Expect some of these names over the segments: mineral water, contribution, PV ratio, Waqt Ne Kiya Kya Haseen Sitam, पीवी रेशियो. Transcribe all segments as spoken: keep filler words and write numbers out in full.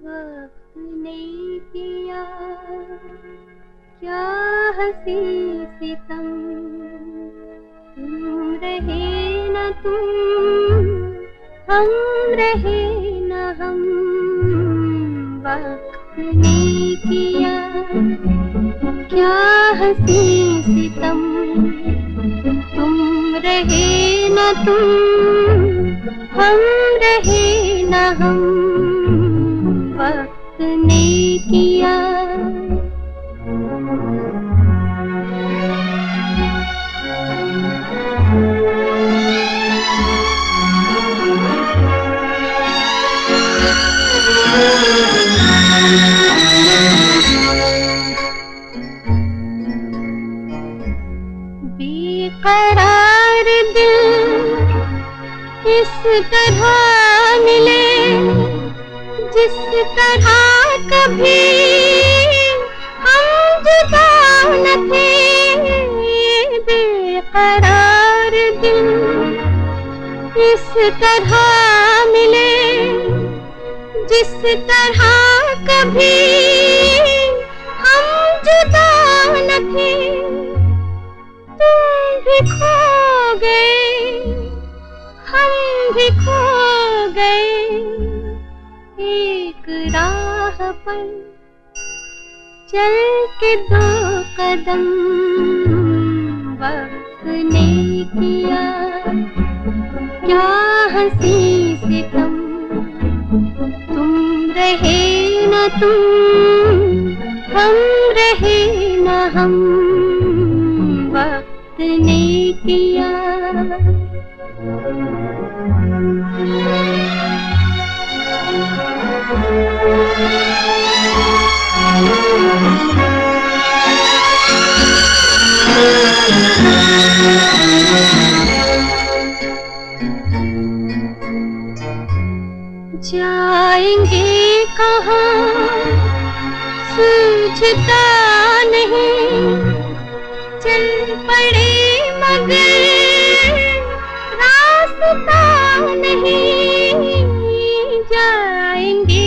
वक्त ने किया क्या हसीं सितम, तुम रहे न तुम हम रहे न हम। वक्त ने किया क्या हसीं सितम, तुम रहे न तुम हम रहे न हम। वक्त ने किया बेकरार दिल इस तरह मिले, जिस तरह कभी हम जुदा न थे। बेकरार दिल इस तरह मिले, जिस तरह कभी हम जुदा न थे। तुम भी खो गए हम भी खो गए, एक राह पर चल के दो कदम। वक्त ने किया क्या हसीं सितम, तुम रहे न तुम हम रहे न हम। वक्त ने किया जाएंगे कहाँ सूझता नहीं, चल पड़े मगर रास्ता नहीं। जाएंगे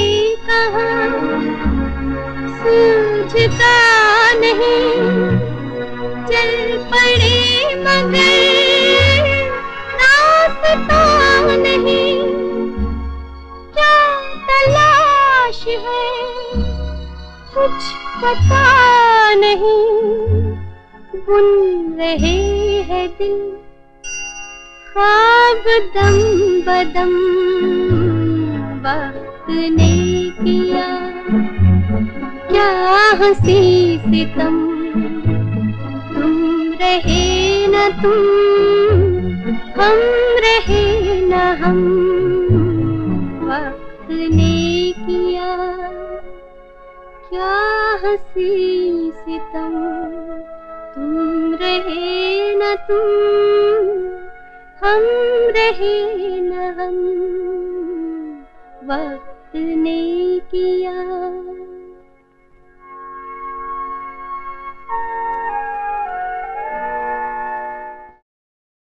कहाँ सूझता नहीं, चल पड़े मगर रास्ता नहीं। क्या तलाश है कुछ पता नहीं, बुन रहे हैं दिल ख्वाब दम बदम। वक्त ने किया क्या हसीं सितम, तुम रहे न तुम हम रहे न हम। वक्त ने किया क्या हसीं सितम, तुम रहे न तुम हम रहे न हम। वक्त ने किया।